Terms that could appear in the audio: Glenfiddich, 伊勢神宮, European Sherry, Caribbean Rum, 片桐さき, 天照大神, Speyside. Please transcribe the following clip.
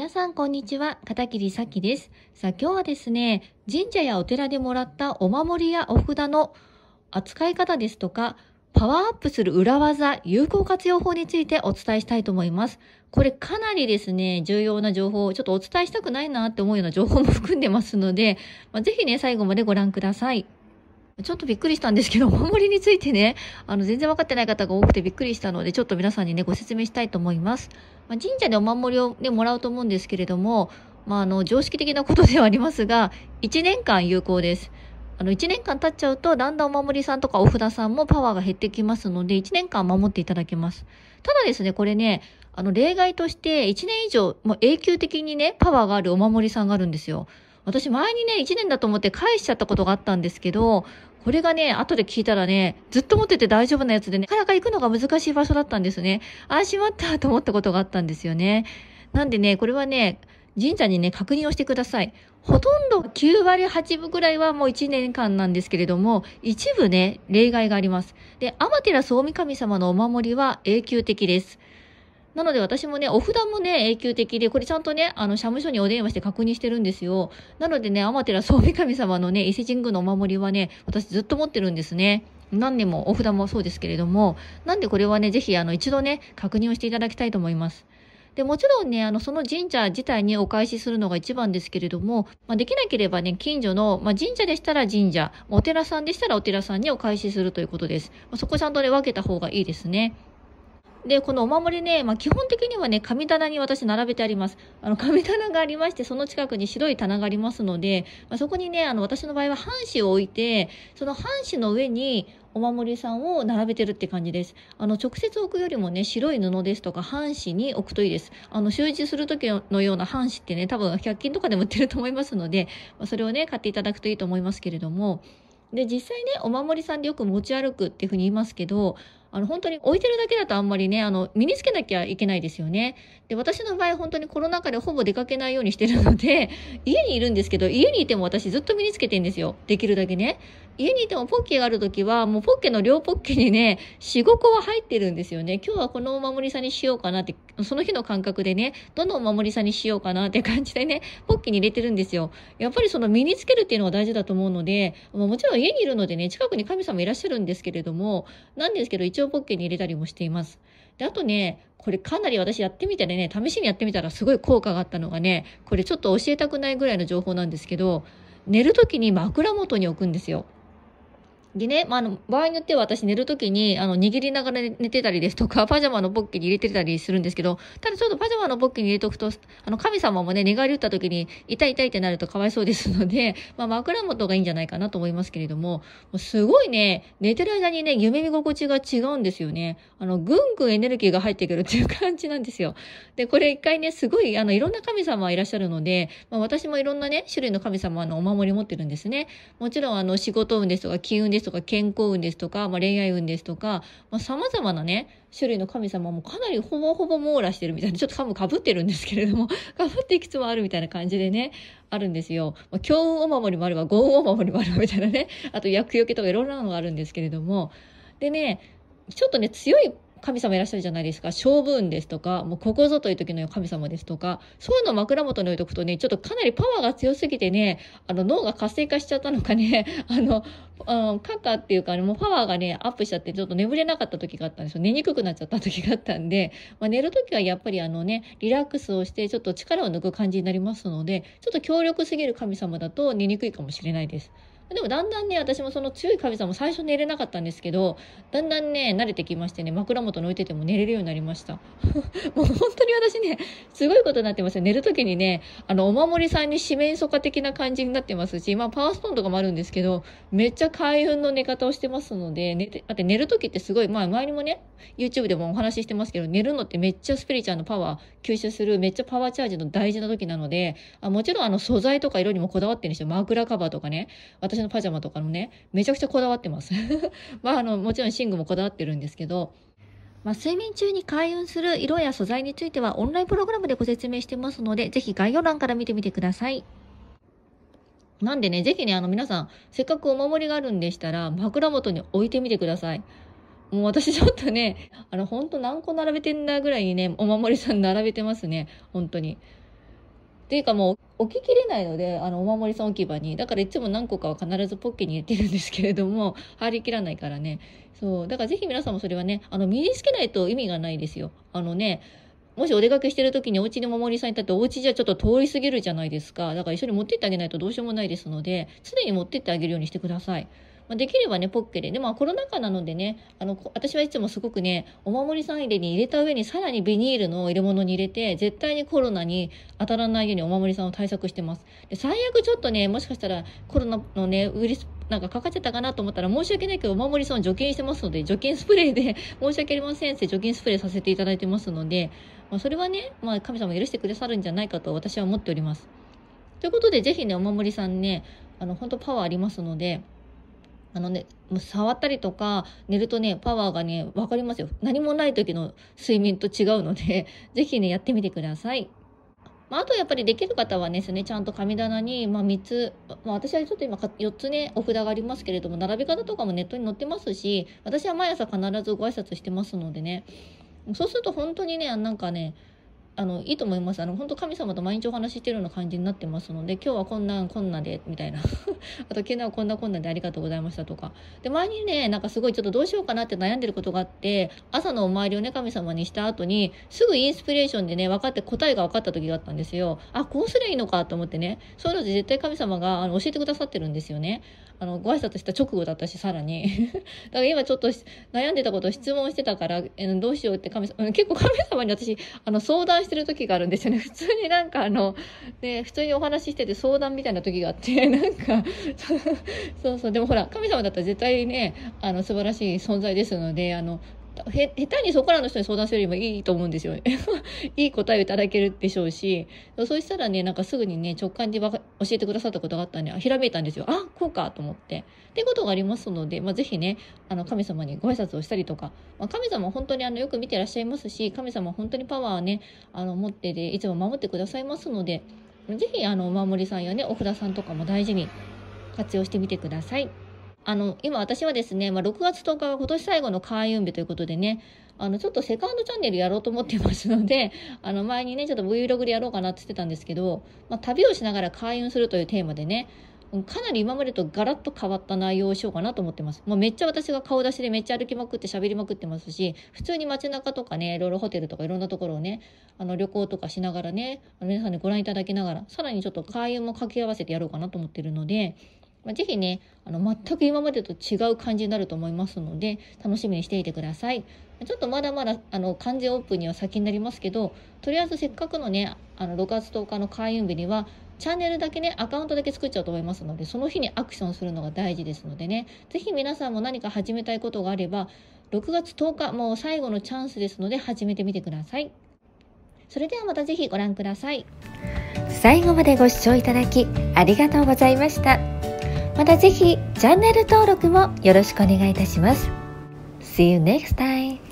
皆さんこんにちは、片桐さきです。さあ、今日はですね、神社やお寺でもらったお守りやお札の扱い方ですとか、パワーアップする裏技、有効活用法についてお伝えしたいと思います。これかなりですね、重要な情報をちょっとお伝えしたくないなって思うような情報も含んでますので、ぜひね、最後までご覧ください。ちょっとびっくりしたんですけど、お守りについてね、全然分かってない方が多くてびっくりしたので、ちょっと皆さんにね、ご説明したいと思います。神社でお守りをね、もらうと思うんですけれども、常識的なことではありますが、1年間有効です。1年間経っちゃうと、だんだんお守りさんとかお札さんもパワーが減ってきますので、1年間守っていただけます。ただですね、これね、例外として、1年以上、もう永久的にね、パワーがあるお守りさんがあるんですよ。私前にね、1年だと思って返しちゃったことがあったんですけど、これがね、後で聞いたらね、ずっと持ってて大丈夫なやつでね、なかなか行くのが難しい場所だったんですね。しまったと思ったことがあったんですよね。なんでね、これはね、神社にね、確認をしてください。ほとんど9割8分ぐらいはもう1年間なんですけれども、一部ね、例外があります。で、天照大神様のお守りは永久的です。なので私もね、お札もね、永久的で、これちゃんとね、社務所にお電話して確認してるんですよ。なのでね、天照大神様のね、伊勢神宮のお守りはね、私ずっと持ってるんですね。何年もお札もそうですけれども、なんでこれはね、ぜひ一度ね、確認をしていただきたいと思います。で、もちろんね、その神社自体にお返しするのが一番ですけれども、できなければね、近所の、神社でしたら神社、お寺さんでしたらお寺さんにお返しするということです。そこちゃんとね、分けた方がいいですね。で、このお守りね、基本的にはね、神棚に私並べてあります。神棚がありまして、その近くに白い棚がありますので、そこにね、私の場合は半紙を置いて、その半紙の上にお守りさんを並べてるって感じです。直接置くよりもね、白い布ですとか半紙に置くといいです。習字する時のような半紙ってね、多分100均とかでも売ってると思いますので、それをね、買っていただくといいと思いますけれども、で、実際ね、お守りさんでよく持ち歩くっていうふうに言いますけど、本当に置いてるだけだとあんまりね、身につけなきゃいけないですよね。で、私の場合本当にコロナ禍でほぼ出かけないようにしてるので、家にいるんですけど、家にいても私ずっと身につけてるんですよ。できるだけね。家にいてもポッケがあるときは、もうポッケの両ポッケにね、4、5個は入ってるんですよね。今日はこのお守りさんにしようかなって、その日の感覚でね、どのお守りさんにしようかなって感じでね、ポッケに入れてるんですよ。やっぱりその身につけるっていうのが大事だと思うので、もちろん家にいるのでね、近くに神様いらっしゃるんですけれども、なんですけど、一応ポッケに入れたりもしています。で、あとね、これかなり私やってみてね、試しにやってみたらすごい効果があったのがね、これちょっと教えたくないぐらいの情報なんですけど、寝る時に枕元に置くんですよ。でね、場合によっては私寝るときに、握りながら寝てたりですとか、パジャマのポッケに入れてたりするんですけど、ただちょっとパジャマのポッケに入れとくと、神様もね、寝返り打ったときに、痛い痛いってなるとかわいそうですので、枕元がいいんじゃないかなと思いますけれども、すごいね、寝てる間にね、夢見心地が違うんですよね。ぐんぐんエネルギーが入ってくるっていう感じなんですよ。で、これ一回ね、すごい、いろんな神様いらっしゃるので、私もいろんなね、種類の神様のお守り持ってるんですね。もちろん、仕事運ですとか、金運ですとか健康運ですとか、恋愛運ですとか、様々なね、種類の神様もかなりほぼ網羅してるみたいな、ちょっとかぶってるんですけれども、かぶっていくつもあるみたいな感じでね、あるんですよ。強運お守りもあれば、豪運お守りもあるみたいなね、あと厄除けとかいろんなのがあるんですけれども、でね、ちょっとね、強い神様いらっしゃるじゃないですか。勝負運ですとか、もうここぞという時の神様ですとか、そういうのを枕元に置いとくとね、ちょっとかなりパワーが強すぎてね、脳が活性化しちゃったのかね、感化っていうかね、もうパワーがね、アップしちゃって、ちょっと眠れなかった時があったんですよ。寝にくくなっちゃった時があったんで、寝る時はやっぱりリラックスをして、ちょっと力を抜く感じになりますので、ちょっと強力すぎる神様だと寝にくいかもしれないです。でもだんだんね、私もその強い神様も最初寝れなかったんですけど、だんだんね、慣れてきましてね、枕元に置いてても寝れるようになりました。もう本当に私ね、すごいことになってますよ。寝るときにね、お守りさんに四面楚歌的な感じになってますし、パワーストーンとかもあるんですけど、めっちゃ開運の寝方をしてますので、寝るときってすごい、前にもね、YouTube でもお話ししてますけど、寝るのってめっちゃスピリチュアルのパワー吸収する、めっちゃパワーチャージの大事な時なので、もちろん素材とか色にもこだわってるんですよ。枕カバーとかね、私のパジャマとかのね、めちゃくちゃこだわってます。もちろん寝具もこだわってるんですけど、睡眠中に開運する色や素材についてはオンラインプログラムでご説明してますので、ぜひ概要欄から見てみてください。なんでね、ぜひね、皆さん、せっかくお守りがあるんでしたら、枕元に置いてみてください。もう私ちょっとね、ほんと何個並べてんだぐらいにね、お守りさん並べてますね、本当に。っていうかもう置ききれないので、お守りさん置き場に。だからいつも何個かは必ずポッケに入れてるんですけれども、入りきらないからね。そう。だからぜひ皆さんもそれはね、身につけないと意味がないですよ。もしお出かけしてる時にお家にお守りさんいたってお家じゃちょっと通り過ぎるじゃないですか。だから一緒に持ってってあげないとどうしようもないですので、常に持ってってあげるようにしてください。できればね、ポッケで。でも、コロナ禍なのでね、私はいつもすごくね、お守りさん入れに入れた上に、さらにビニールの入れ物に入れて、絶対にコロナに当たらないようにお守りさんを対策してます。で、最悪ちょっとね、もしかしたらコロナのね、ウイルス、なんかかかっちゃったかなと思ったら申し訳ないけど、お守りさん除菌してますので、除菌スプレーで申し訳ありませんって除菌スプレーさせていただいてますので、それはね、神様許してくださるんじゃないかと私は思っております。ということで、ぜひね、お守りさんね、本当パワーありますので、もう触ったりとか、寝るとね、パワーがね、わかりますよ。何もない時の睡眠と違うので、ぜひね、やってみてください。あとやっぱりできる方はですね、ちゃんと神棚に、3つ、私はちょっと今4つね、お札がありますけれども、並び方とかもネットに載ってますし、私は毎朝必ずご挨拶してますのでね、そうすると本当にね、なんかね、いいと思います。本当神様と毎日お話ししてるような感じになってますので、今日はこんなで、みたいな。あと、昨日はこんなでありがとうございましたとか。で、前にね、なんかすごいちょっとどうしようかなって悩んでることがあって、朝のお参りをね、神様にした後に、すぐインスピレーションでね、分かって答えが分かった時があったんですよ。あ、こうすりゃいいのかと思ってね。そういうので絶対神様が教えてくださってるんですよね。ご挨拶した直後だったし、さらに。だから今ちょっと悩んでたことを質問してたから、どうしようって神様、結構神様に私、相談してる時があるんですよね。普通になんかね、普通にお話ししてて相談みたいな時があって、なんか、そう、でもほら、神様だったら絶対ね、素晴らしい存在ですので、下手にそこらの人に相談するよりもいいと思うんですよ。いい答えをいただけるでしょうし、そうしたらね、なんかすぐにね、直感で教えてくださったことがあったんで、ひらめいたんですよ。あ、こうかと思って。っていうことがありますので、ぜひね、神様にご挨拶をしたりとか、神様は本当によく見てらっしゃいますし、神様は本当にパワーをね、持ってで、いつも守ってくださいますので、ぜひ、お守りさんやね、お札さんとかも大事に活用してみてください。今私はですね、6月10日は今年最後の開運日ということでね、ちょっとセカンドチャンネルやろうと思ってますので、前にね、ちょっと Vlog でやろうかなって言ってたんですけど、旅をしながら開運するというテーマでね、かなり今までとガラッと変わった内容をしようかなと思ってます。もうめっちゃ私が顔出しでめっちゃ歩きまくって喋りまくってますし、普通に街中とかね、いろいろホテルとかいろんなところをね、旅行とかしながらね、皆さんにご覧いただきながら、さらにちょっと開運も掛け合わせてやろうかなと思ってるので、ぜひね、全く今までと違う感じになると思いますので、楽しみにしていてください。ちょっとまだまだ、完全オープンには先になりますけど、とりあえずせっかくのね、6月10日の開運日には、チャンネルだけね、アカウントだけ作っちゃうと思いますので、その日にアクションするのが大事ですのでね、ぜひ皆さんも何か始めたいことがあれば、6月10日、もう最後のチャンスですので、始めてみてください。それではまたぜひご覧ください。最後までご視聴いただき、ありがとうございました。またぜひチャンネル登録もよろしくお願いいたします。 See you next time!